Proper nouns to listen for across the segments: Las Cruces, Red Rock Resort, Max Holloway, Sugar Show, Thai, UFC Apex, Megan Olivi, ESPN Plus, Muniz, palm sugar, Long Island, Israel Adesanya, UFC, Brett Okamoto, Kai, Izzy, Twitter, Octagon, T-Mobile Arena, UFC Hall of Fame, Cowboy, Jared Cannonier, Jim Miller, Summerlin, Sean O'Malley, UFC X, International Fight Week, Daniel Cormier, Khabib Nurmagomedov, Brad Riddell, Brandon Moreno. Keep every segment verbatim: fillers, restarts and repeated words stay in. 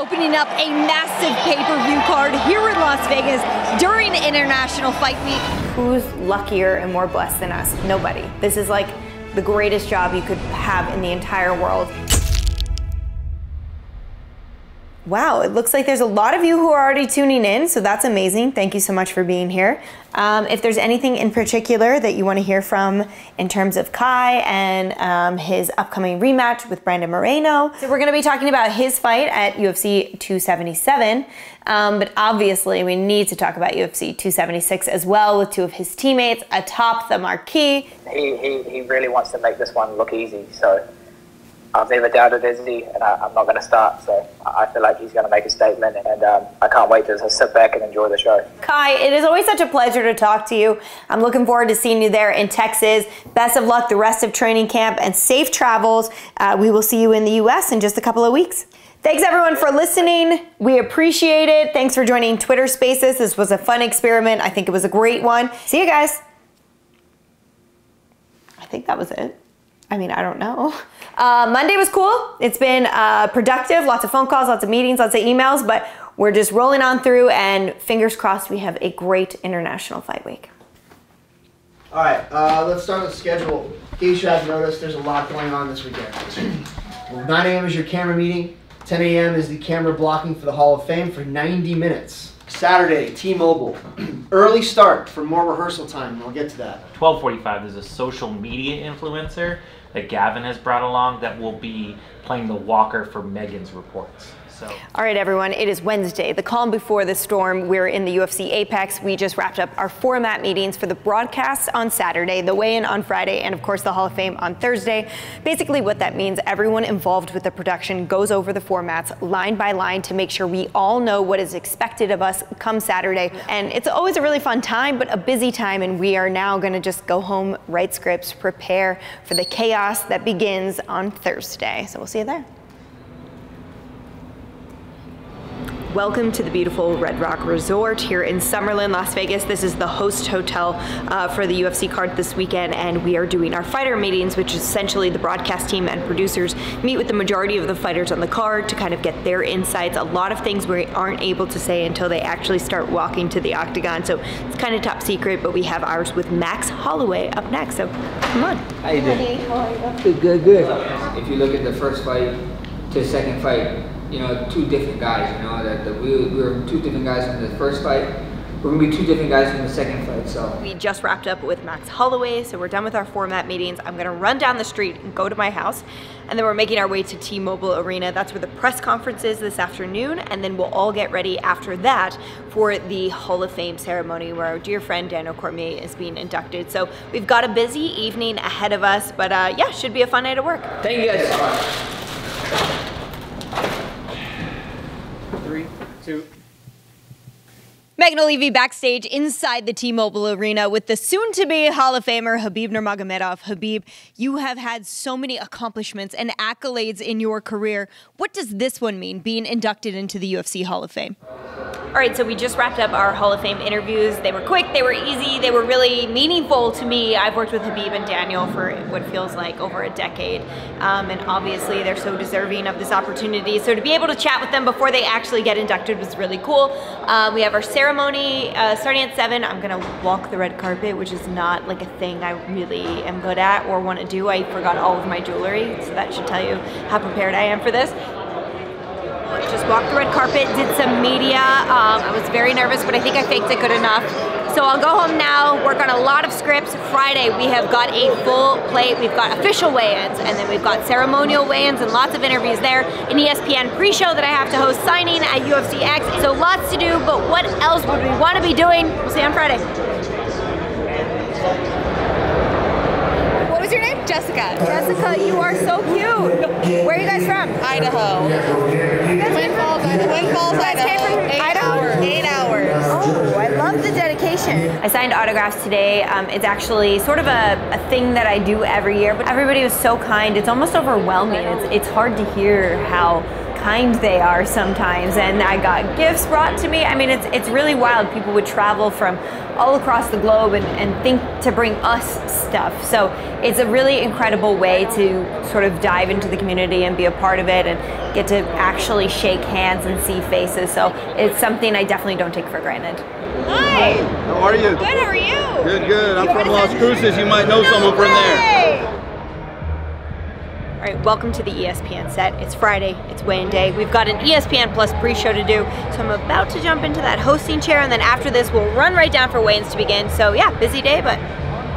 opening up a massive pay-per-view card here in Las Vegas during International Fight Week. Who's luckier and more blessed than us? Nobody. This is like the greatest job you could have in the entire world. Wow, it looks like there's a lot of you who are already tuning in, so that's amazing. Thank you so much for being here. Um, if there's anything in particular that you want to hear from in terms of Kai and um, his upcoming rematch with Brandon Moreno. So we're going to be talking about his fight at U F C two seventy-seven, um, but obviously we need to talk about U F C two seventy-six as well with two of his teammates atop the marquee. He, he, he really wants to make this one look easy, so I've never doubted Izzy, and I, I'm not going to start, so I feel like he's going to make a statement, and um, I can't wait to just sit back and enjoy the show. Kai, it is always such a pleasure to talk to you. I'm looking forward to seeing you there in Texas. Best of luck the rest of training camp, and safe travels. Uh, we will see you in the U S in just a couple of weeks. Thanks, everyone, for listening. We appreciate it. Thanks for joining Twitter Spaces. This was a fun experiment. I think it was a great one. See you guys. I think that was it. I mean, I don't know. Uh, Monday was cool. It's been uh, productive, lots of phone calls, lots of meetings, lots of emails, but we're just rolling on through, and fingers crossed we have a great International Fight Week. All right, uh, let's start with the schedule. Keisha, I've noticed there's a lot going on this weekend. Well, nine A M is your camera meeting. ten A M is the camera blocking for the Hall of Fame for ninety minutes. Saturday, T-Mobile. Early start for more rehearsal time. We'll get to that. twelve forty-five, there's a social media influencer that Gavin has brought along that will be playing the walker for Megan's reports. So. All right, everyone, it is Wednesday, the calm before the storm. We're in the U F C Apex. We just wrapped up our format meetings for the broadcast on Saturday, the weigh-in on Friday, and of course the Hall of Fame on Thursday. Basically what that means, everyone involved with the production goes over the formats line by line to make sure we all know what is expected of us come Saturday. And it's always a really fun time, but a busy time, and we are now gonna just go home, write scripts, prepare for the chaos that begins on Thursday. So we'll see you there. Welcome to the beautiful Red Rock Resort here in Summerlin, Las Vegas. This is the host hotel uh, for the U F C card this weekend, and we are doing our fighter meetings, which is essentially the broadcast team and producers meet with the majority of the fighters on the card to kind of get their insights. A lot of things we aren't able to say until they actually start walking to the octagon, so it's kind of top secret, but we have ours with Max Holloway up next, so come on. How you doing? Hey, how are you? Good, good, good. If you look at the first fight to the second fight, you know, two different guys, you know, that, that we, we were two different guys from the first fight. We're going to be two different guys from the second fight, so. We just wrapped up with Max Holloway, so we're done with our format meetings. I'm going to run down the street and go to my house, and then we're making our way to T-Mobile Arena. That's where the press conference is this afternoon, and then we'll all get ready after that for the Hall of Fame ceremony where our dear friend Daniel Cormier is being inducted. So we've got a busy evening ahead of us, but uh, yeah, should be a fun night of work. Thank you guys so much. Three, two. Megan Olivi backstage inside the T-Mobile Arena with the soon-to-be Hall of Famer Khabib Nurmagomedov. Khabib, you have had so many accomplishments and accolades in your career. What does this one mean, being inducted into the U F C Hall of Fame? All right, so we just wrapped up our Hall of Fame interviews. They were quick, they were easy, they were really meaningful to me. I've worked with Khabib and Daniel for what feels like over a decade, um, and obviously they're so deserving of this opportunity. So to be able to chat with them before they actually get inducted was really cool. Uh, we have our ceremony uh, starting at seven. I'm gonna walk the red carpet, which is not like a thing I really am good at or want to do. I forgot all of my jewelry, so that should tell you how prepared I am for this. Just walked the red carpet, did some media. Um, I was very nervous, but I think I faked it good enough. So I'll go home now, work on a lot of scripts. Friday, we have got a full plate. We've got official weigh-ins, and then we've got ceremonial weigh-ins and lots of interviews there. An E S P N pre-show that I have to host, signing at U F C X. So lots to do, but what else would we want to be doing? We'll see you on Friday. What's your name? Jessica. Jessica, you are so cute. Where are you guys from? Idaho. Twin Falls, Idaho. Falls, Idaho. Eight, Idaho? Hours. Eight hours. Oh, I love the dedication. I signed autographs today. Um, it's actually sort of a, a thing that I do every year, but everybody was so kind. It's almost overwhelming. It's, it's hard to hear how kind they are sometimes, and I got gifts brought to me. I mean, it's it's really wild. People would travel from all across the globe and, and think to bring us stuff. So it's a really incredible way to sort of dive into the community and be a part of it and get to actually shake hands and see faces. So it's something I definitely don't take for granted. Hi! How are you? Good, how are you? Good, good. I'm from Las Cruces. You might know someone from there. All right, welcome to the E S P N set. It's Friday, it's weigh-in day. We've got an E S P N Plus pre-show to do, so I'm about to jump into that hosting chair, and then after this, we'll run right down for weigh-ins to begin. So yeah, busy day, but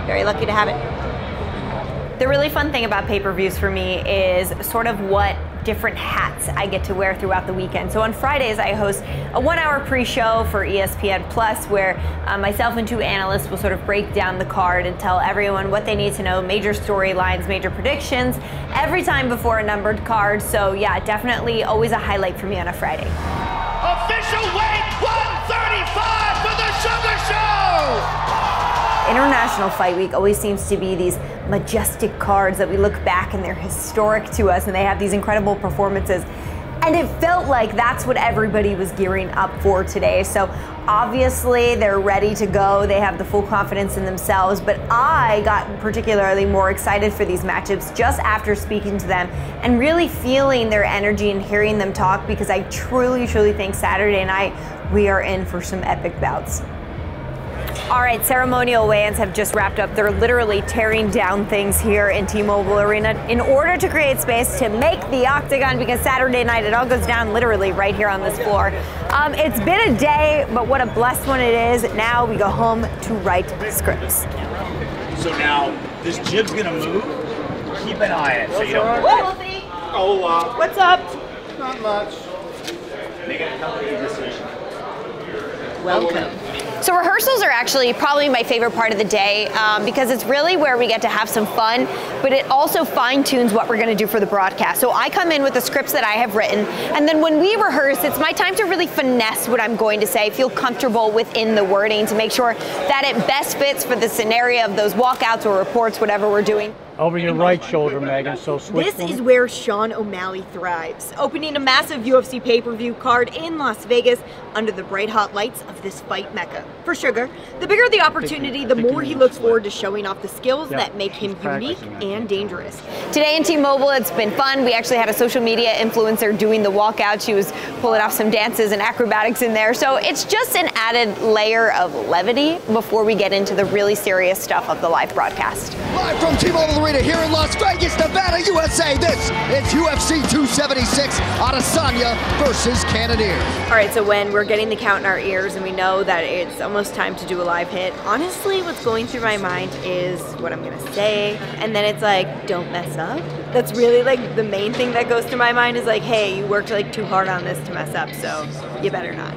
very lucky to have it. The really fun thing about pay-per-views for me is sort of what different hats I get to wear throughout the weekend. So on Fridays, I host a one-hour pre-show for E S P N Plus, where um, myself and two analysts will sort of break down the card and tell everyone what they need to know, major storylines, major predictions, every time before a numbered card. So yeah, definitely always a highlight for me on a Friday. Official weight one thirty-five for the Sugar Show! International Fight Week always seems to be these majestic cards that we look back and they're historic to us, and they have these incredible performances. And it felt like that's what everybody was gearing up for today. So obviously they're ready to go. They have the full confidence in themselves, but I got particularly more excited for these matchups just after speaking to them and really feeling their energy and hearing them talk, because I truly, truly think Saturday night we are in for some epic bouts. All right, ceremonial weigh-ins have just wrapped up. They're literally tearing down things here in T-Mobile Arena in order to create space to make the octagon, because Saturday night it all goes down literally right here on this floor. Um, it's been a day, but what a blessed one it is. Now we go home to write scripts. So now this jib's gonna move. Keep an eye on it so you don't. What? Hola. What's up? Not much. Make a healthy decision. Welcome. So rehearsals are actually probably my favorite part of the day, um, because it's really where we get to have some fun, but it also fine-tunes what we're gonna do for the broadcast. So I come in with the scripts that I have written, and then when we rehearse, it's my time to really finesse what I'm going to say, feel comfortable within the wording to make sure that it best fits for the scenario of those walkouts or reports, whatever we're doing. Over your right shoulder, Megan, so switch. This is where Sean O'Malley thrives, opening a massive U F C pay-per-view card in Las Vegas under the bright hot lights of this fight mecca. For Sugar, the bigger the opportunity, the more he looks forward to showing off the skills yep. that make him unique and dangerous. Today in T-Mobile, it's been fun. We actually had a social media influencer doing the walkout. She was pulling off some dances and acrobatics in there. So it's just an added layer of levity before we get into the really serious stuff of the live broadcast. Live from T-Mobile Arena here in Las Vegas, Nevada, U S A. This is U F C two seventy-six, Adesanya versus Cannonier. All right, so when we're getting the count in our ears and we know that it's almost time to do a live hit, honestly, what's going through my mind is what I'm going to say. And then it's like, don't mess up. That's really like the main thing that goes through my mind is like, hey, you worked like too hard on this to mess up, so you better not.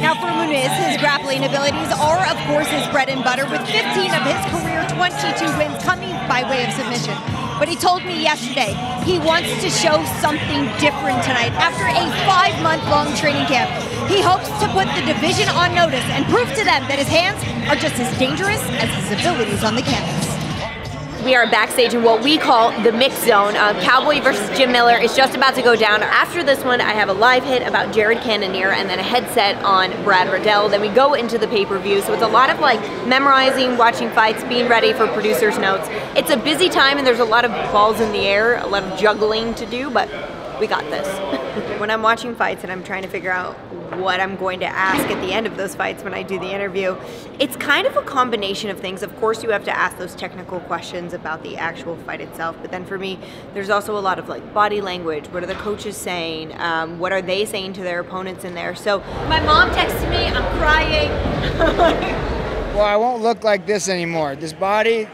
Now for Muniz, his grappling abilities are, of course, his bread and butter, with fifteen of his career twenty-two wins coming by way of submission. But he told me yesterday he wants to show something different tonight. After a five-month-long training camp, he hopes to put the division on notice and prove to them that his hands are just as dangerous as his abilities on the canvas. We are backstage in what we call the mix zone. Uh, Cowboy versus Jim Miller is just about to go down. After this one, I have a live hit about Jared Cannonier and then a headset on Brad Riddell. Then we go into the pay-per-view. So it's a lot of like memorizing, watching fights, being ready for producers' notes. It's a busy time and there's a lot of balls in the air, a lot of juggling to do, but we got this. When I'm watching fights and I'm trying to figure out what I'm going to ask at the end of those fights when I do the interview, it's kind of a combination of things. Of course, you have to ask those technical questions about the actual fight itself, but then for me, there's also a lot of like body language. What are the coaches saying? Um, what are they saying to their opponents in there? So my mom texted me, I'm crying. Well, I won't look like this anymore. This body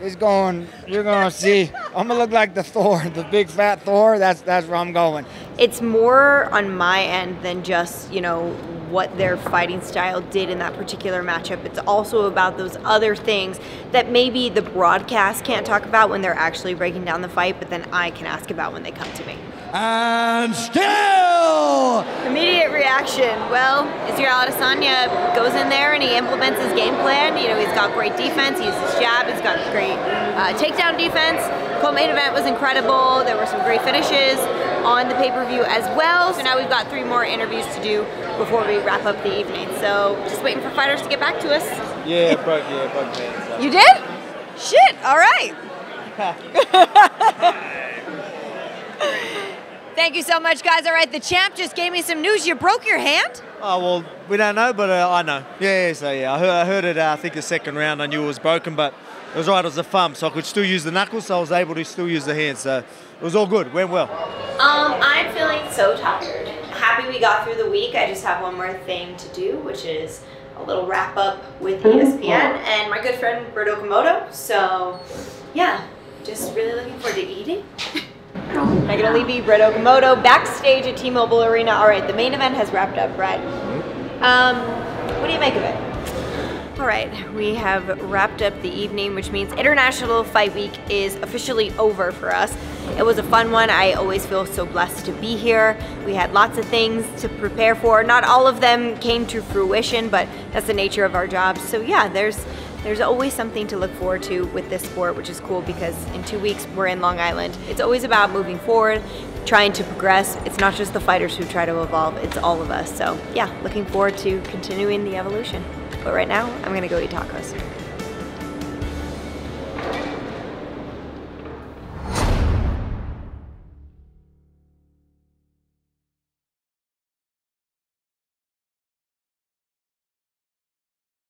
is going, you're gonna see. I'm gonna look like the Thor, the big fat Thor. That's, that's where I'm going. It's more on my end than just, you know, what their fighting style did in that particular matchup. It's also about those other things that maybe the broadcast can't talk about when they're actually breaking down the fight, but then I can ask about when they come to me. And still! Immediate reaction. Well, Israel Adesanya goes in there and he implements his game plan. You know, he's got great defense, he uses his jab, he's got great uh, takedown defense. The co-main event was incredible. There were some great finishes. on the pay-per-view as well. So now we've got three more interviews to do before we wrap up the evening. So just waiting for fighters to get back to us. Yeah, broke, yeah, broke man, so. You did? Shit, all right. Thank you so much, guys. All right, the champ just gave me some news. You broke your hand? Oh, well, we don't know, but uh, I know. Yeah, yeah, so yeah, I heard, I heard it, uh, I think the second round, I knew it was broken, but it was right, it was a thumb, so I could still use the knuckles, so I was able to still use the hand, so it was all good, went well. Um, I'm feeling so tired. Happy we got through the week. I just have one more thing to do, which is a little wrap up with E S P N and my good friend Brett Okamoto. So yeah, just really looking forward to eating. I'm gonna leave you, Brett Okamoto, backstage at T-Mobile Arena. All right, the main event has wrapped up, Brett. Um, what do you make of it? All right, we have wrapped up the evening, which means International Fight Week is officially over for us. It was a fun one. I always feel so blessed to be here. We had lots of things to prepare for. Not all of them came to fruition, but that's the nature of our jobs. So yeah, there's there's always something to look forward to with this sport, which is cool because in two weeks we're in Long Island. It's always about moving forward, trying to progress. It's not just the fighters who try to evolve, it's all of us. So yeah, looking forward to continuing the evolution. But right now, I'm gonna go eat tacos.